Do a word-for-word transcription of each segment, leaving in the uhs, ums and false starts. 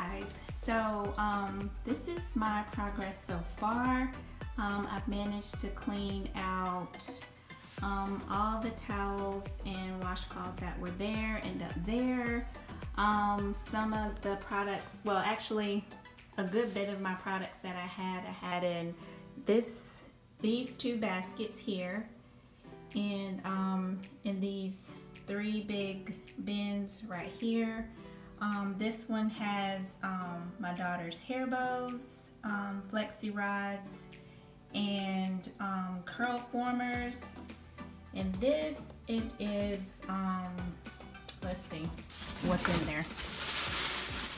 guys, so um, this is my progress so far. Um, I've managed to clean out um, all the towels and washcloths that were there, end up there. Um, some of the products, well actually a good bit of my products that I had, I had in this, these two baskets here, and um, in these three big bins right here. Um, this one has um, my daughter's hair bows, um, flexi rods, and um, curl formers. And this, it is, um, let's see what's in there.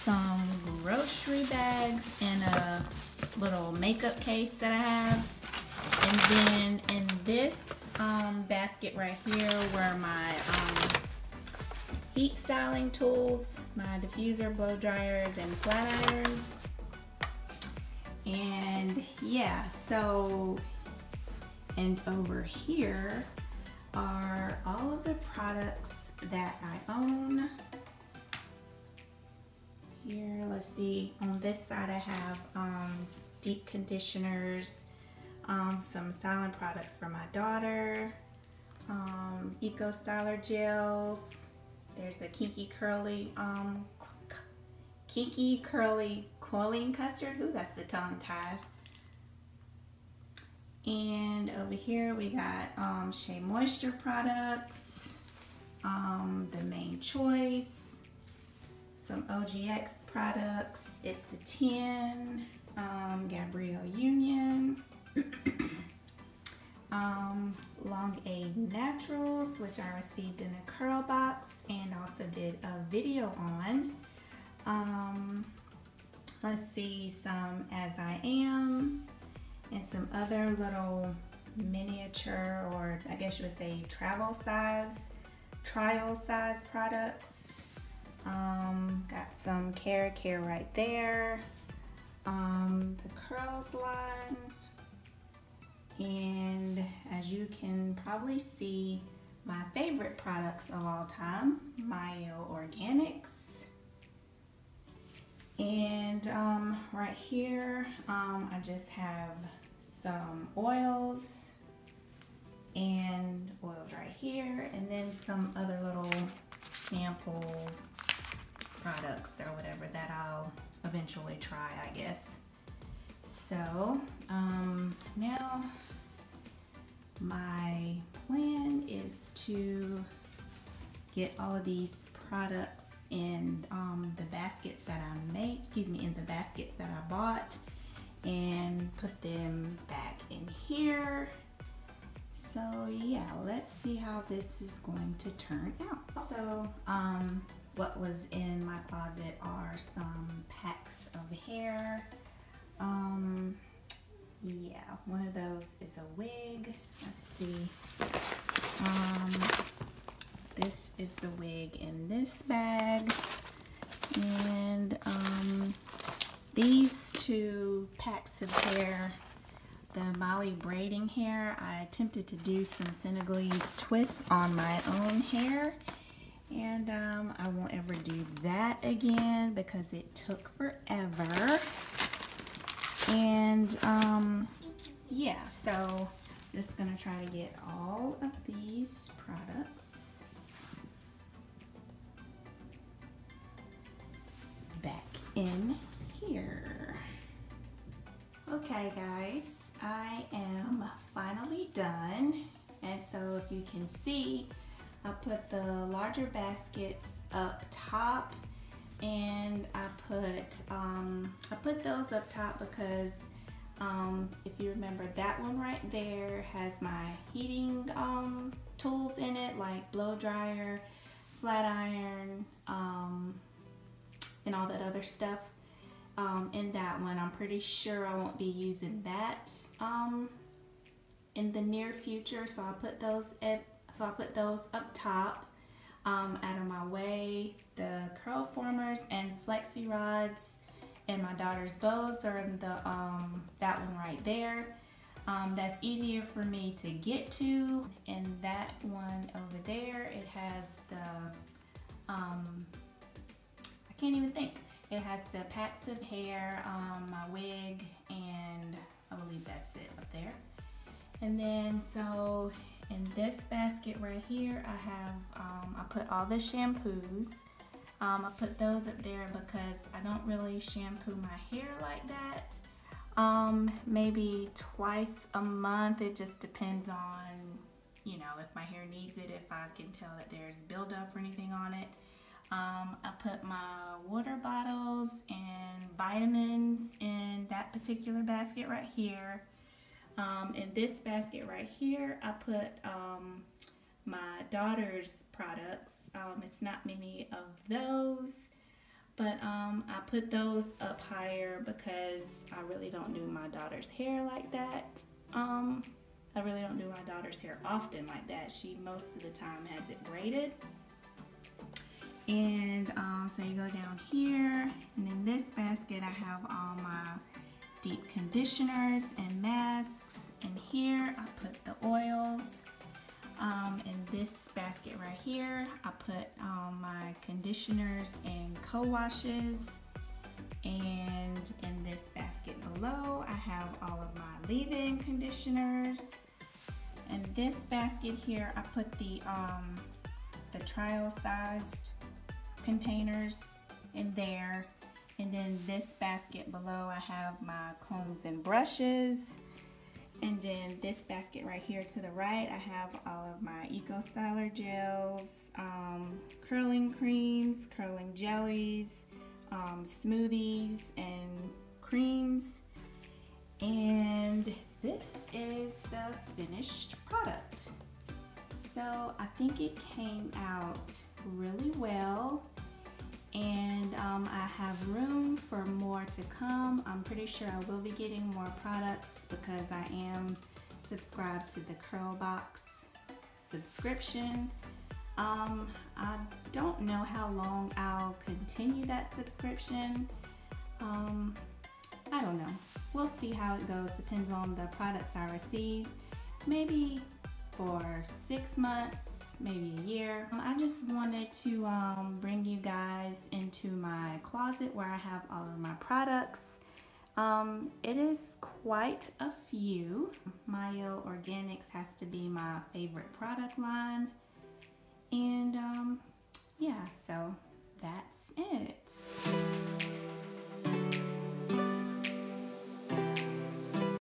Some grocery bags and a little makeup case that I have. And then in this um, basket right here were my um, heat styling tools, my diffuser, blow dryers, and flat irons. And yeah, so, and over here are all of the products that I own. Here, let's see, on this side I have um, deep conditioners, um, some styling products for my daughter, um, Eco Styler gels. There's a Kinky Curly, um, Kinky Curly Choline Custard. Ooh, that's the tongue tied. And over here we got um, Shea Moisture products, um, The Main Choice, some O G X products, It's a ten, um, Gabrielle Union, um, Long Aid Naturals, which I received in a Curlbox and also did a video on. Um, let's see, some As I Am and some other little miniature, or I guess you would say travel size, trial size products. Um, got some Kara Care right there, um, the Curls line. And as you can probably see, my favorite products of all time, Mio Organics. And um, right here, um, I just have some oils and oils right here, and then some other little sample products or whatever that I'll eventually try, I guess. So um, now my plan is to get all of these products in um, the baskets that I made, excuse me, in the baskets that I bought, and put them back in here. So yeah, let's see how this is going to turn out. So um, what was in my closet are some packs of hair. Um, yeah, one of those is a wig. Let's see. Um, this is the wig in this bag. And um, these two packs of hair, the Molly braiding hair, I attempted to do some Senegalese twists on my own hair. And um, I won't ever do that again because it took forever. And um, yeah, so I'm just gonna try to get all of these products back in here. Okay guys, I am finally done. And so if you can see, I put the larger baskets up top, and I put um, I put those up top because um, if you remember, that one right there has my heating um, tools in it, like blow dryer, flat iron, um, and all that other stuff. Um, in that one, I'm pretty sure I won't be using that um, in the near future, so I put those at, so I put those up top. Um, out of my way, the curl formers and flexi rods and my daughter's bows are in the um, that one right there. Um, that's easier for me to get to. And that one over there, it has the um, I can't even think. It has the packs of hair, um, my wig, and I believe that's it up there. And then so in this basket right here, I have, um, I put all the shampoos. Um, I put those up there because I don't really shampoo my hair like that. Um, maybe twice a month. It just depends on, you know, if my hair needs it, if I can tell that there's buildup or anything on it. Um, I put my water bottles and vitamins in that particular basket right here. Um, in this basket right here, I put um, my daughter's products. Um, it's not many of those, but um, I put those up higher because I really don't do my daughter's hair like that. Um, I really don't do my daughter's hair often like that. She most of the time has it braided. And um, so you go down here, and in this basket I have all my deep conditioners and masks. And here I put the oils. Um, in this basket right here, I put um, my conditioners and co-washes. And in this basket below, I have all of my leave-in conditioners. In this basket here, I put the um, the trial-sized containers in there. And then this basket below, I have my combs and brushes. And then this basket right here to the right, I have all of my Eco Styler gels, um, curling creams, curling jellies, um, smoothies, and creams. And this is the finished product. So I think it came out really well. And um, I have room for more to come. I'm pretty sure I will be getting more products because I am subscribed to the Curlbox subscription. Um, I don't know how long I'll continue that subscription. Um, I don't know. We'll see how it goes. Depends on the products I receive. Maybe for six months. Maybe a year. I just wanted to um, bring you guys into my closet where I have all of my products. Um, it is quite a few. Mio Organics has to be my favorite product line. And um, yeah, so that's it.